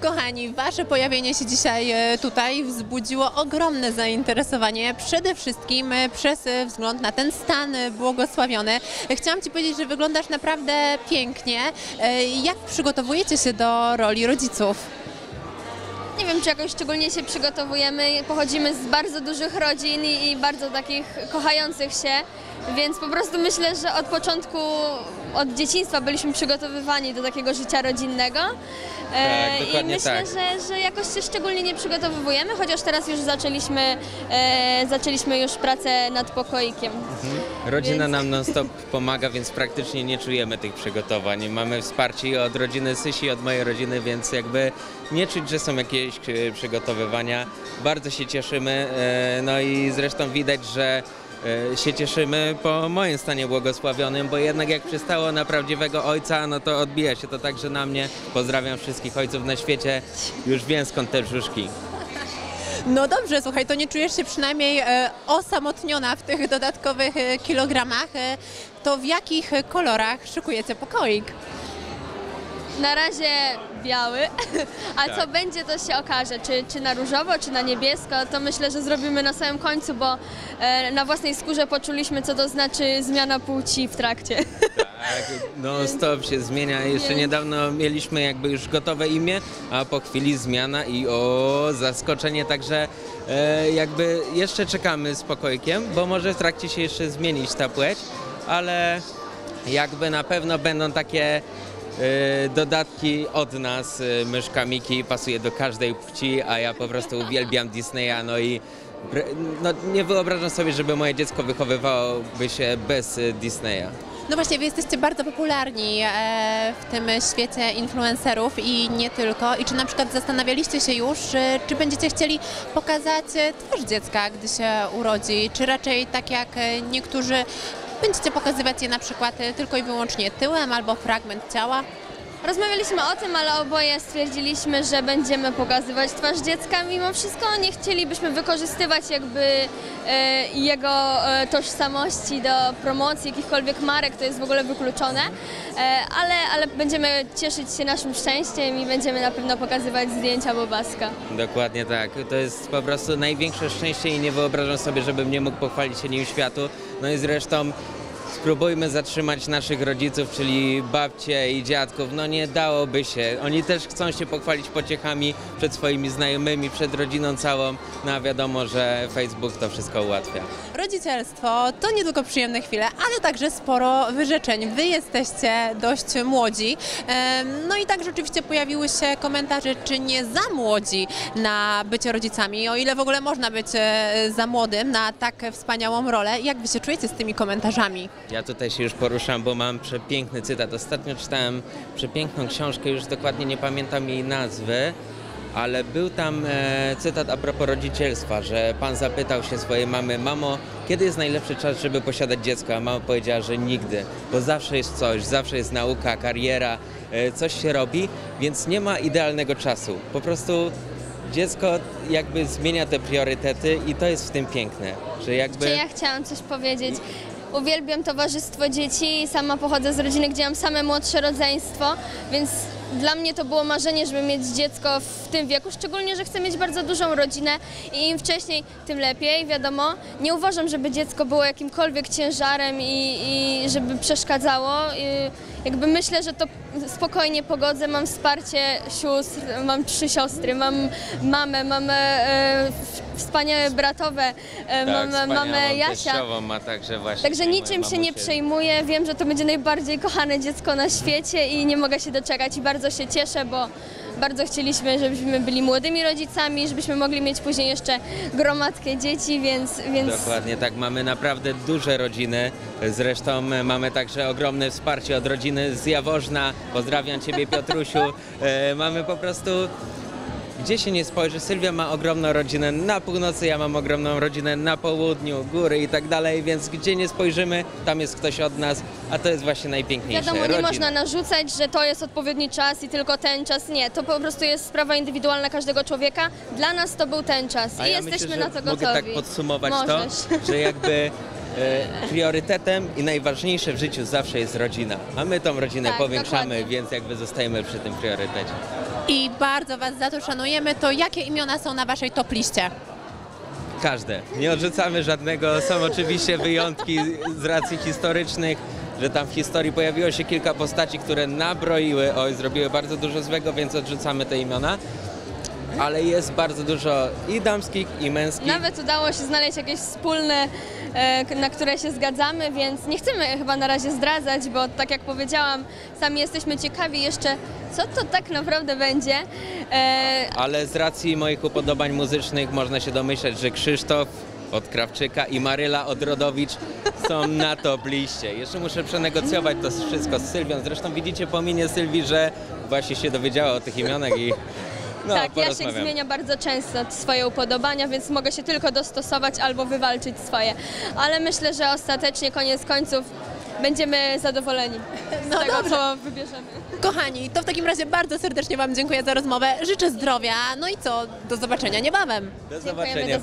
Kochani, wasze pojawienie się dzisiaj tutaj wzbudziło ogromne zainteresowanie, przede wszystkim przez wzgląd na ten stan błogosławiony. Chciałam ci powiedzieć, że wyglądasz naprawdę pięknie. Jak przygotowujecie się do roli rodziców? Nie wiem, czy jakoś szczególnie się przygotowujemy, pochodzimy z bardzo dużych rodzin i bardzo takich kochających się, więc po prostu myślę, że od początku, od dzieciństwa byliśmy przygotowywani do takiego życia rodzinnego. Tak, i myślę, tak. że jakoś się szczególnie nie przygotowujemy, chociaż teraz już zaczęliśmy już pracę nad pokoikiem. Rodzina nam non stop pomaga, więc praktycznie nie czujemy tych przygotowań. Mamy wsparcie od rodziny Sysi, od mojej rodziny, więc jakby nie czuć, że są jakieś przygotowywania. Bardzo się cieszymy, no i zresztą widać, że się cieszymy po moim stanie błogosławionym, bo jednak jak przystało na prawdziwego ojca, no to odbija się to także na mnie. Pozdrawiam wszystkich ojców na świecie, już wiem skąd te brzuszki. No dobrze, słuchaj, to nie czujesz się przynajmniej osamotniona w tych dodatkowych kilogramach. To w jakich kolorach szykujecie pokoik? Na razie biały, a co będzie, to się okaże, czy na różowo, czy na niebiesko, to myślę, że zrobimy na samym końcu, bo na własnej skórze poczuliśmy, co to znaczy zmiana płci w trakcie. Tak, no stop się zmienia, jeszcze niedawno mieliśmy jakby już gotowe imię, a po chwili zmiana i o zaskoczenie, także jakby jeszcze czekamy z pokoikiem, bo może w trakcie się jeszcze zmienić ta płeć, ale jakby na pewno będą takie dodatki od nas, myszka Miki pasuje do każdej płci, a ja po prostu uwielbiam Disneya, no i nie wyobrażam sobie, żeby moje dziecko wychowywałoby się bez Disneya. No właśnie, wy jesteście bardzo popularni w tym świecie influencerów i nie tylko. I czy na przykład zastanawialiście się już, czy będziecie chcieli pokazać twarz dziecka, gdy się urodzi, czy raczej tak jak niektórzy będziecie pokazywać je na przykład tylko i wyłącznie tyłem albo fragment ciała? Rozmawialiśmy o tym, ale oboje stwierdziliśmy, że będziemy pokazywać twarz dziecka mimo wszystko. Nie chcielibyśmy wykorzystywać jakby jego tożsamości do promocji jakichkolwiek marek, to jest w ogóle wykluczone, ale będziemy cieszyć się naszym szczęściem i będziemy na pewno pokazywać zdjęcia Bobaska. Dokładnie tak, to jest po prostu największe szczęście i nie wyobrażam sobie, żebym nie mógł pochwalić się nim światu, no i zresztą spróbujmy zatrzymać naszych rodziców, czyli babcie i dziadków. No nie dałoby się. Oni też chcą się pochwalić pociechami przed swoimi znajomymi, przed rodziną całą. No a wiadomo, że Facebook to wszystko ułatwia. Rodzicielstwo to nie tylko przyjemne chwile, ale także sporo wyrzeczeń. Wy jesteście dość młodzi. No i tak rzeczywiście pojawiły się komentarze, czy nie za młodzi na bycie rodzicami. O ile w ogóle można być za młodym na tak wspaniałą rolę. Jak wy się czujecie z tymi komentarzami? Ja tutaj się już poruszam, bo mam przepiękny cytat. Ostatnio czytałem przepiękną książkę, już dokładnie nie pamiętam jej nazwy, ale był tam cytat a propos rodzicielstwa, że pan zapytał się swojej mamy: mamo, kiedy jest najlepszy czas, żeby posiadać dziecko? A mama powiedziała, że nigdy, bo zawsze jest coś, zawsze jest nauka, kariera, coś się robi, więc nie ma idealnego czasu. Po prostu dziecko jakby zmienia te priorytety i to jest w tym piękne. Że jakby... Ja chciałam coś powiedzieć. Uwielbiam towarzystwo dzieci, sama pochodzę z rodziny, gdzie mam same młodsze rodzeństwo, więc dla mnie to było marzenie, żeby mieć dziecko w tym wieku, szczególnie, że chcę mieć bardzo dużą rodzinę i im wcześniej, tym lepiej, wiadomo. Nie uważam, żeby dziecko było jakimkolwiek ciężarem i żeby przeszkadzało. Jakby myślę, że to spokojnie pogodzę, mam wsparcie sióstr, mam 3 siostry, mam mamę, mamy wspaniałe bratowe, tak, mamy Jasia. Ma także właśnie. Także niczym się nie przejmuję, wiem, że to będzie najbardziej kochane dziecko na świecie i nie mogę się doczekać i bardzo się cieszę, bo bardzo chcieliśmy, żebyśmy byli młodymi rodzicami, żebyśmy mogli mieć później jeszcze gromadkę dzieci, więc... Dokładnie tak, mamy naprawdę duże rodziny, zresztą mamy także ogromne wsparcie od rodziny z Jaworzna, pozdrawiam ciebie, Piotrusiu, mamy po prostu... Gdzie się nie spojrzy, Sylwia ma ogromną rodzinę na północy, ja mam ogromną rodzinę na południu, góry i tak dalej, więc gdzie nie spojrzymy, tam jest ktoś od nas, a to jest właśnie najpiękniejsze. Wiadomo, nie można narzucać, że to jest odpowiedni czas i tylko ten czas, nie. To po prostu jest sprawa indywidualna każdego człowieka. Dla nas to był ten czas i jesteśmy na to gotowi. Mogę tak podsumować to, że jakby... priorytetem i najważniejsze w życiu zawsze jest rodzina, a my tą rodzinę powiększamy, dokładnie. Więc jakby zostajemy przy tym priorytecie. i bardzo Was za to szanujemy, to jakie imiona są na Waszej top liście? Każde. Nie odrzucamy żadnego. Są oczywiście wyjątki z racji historycznych, że tam w historii pojawiło się kilka postaci, które nabroiły, oj, zrobiły bardzo dużo złego, więc odrzucamy te imiona. Ale jest bardzo dużo i damskich, i męskich. Nawet udało się znaleźć jakieś wspólne, na które się zgadzamy, więc nie chcemy chyba na razie zdradzać, bo tak jak powiedziałam, sami jesteśmy ciekawi jeszcze, co to tak naprawdę będzie. Ale z racji moich upodobań muzycznych można się domyśleć, że Krzysztof od Krawczyka i Maryla od Rodowicz są na top liście. Jeszcze muszę przenegocjować to wszystko z Sylwią. Zresztą widzicie po minie Sylwii, że właśnie się dowiedziała o tych imionach i... No, tak, Jasiek zmienia bardzo często swoje upodobania, więc mogę się tylko dostosować albo wywalczyć swoje. Ale myślę, że ostatecznie, koniec końców, będziemy zadowoleni z tego, co wybierzemy. Kochani, to w takim razie bardzo serdecznie Wam dziękuję za rozmowę. Życzę zdrowia, no i co, do zobaczenia niebawem. Do zobaczenia.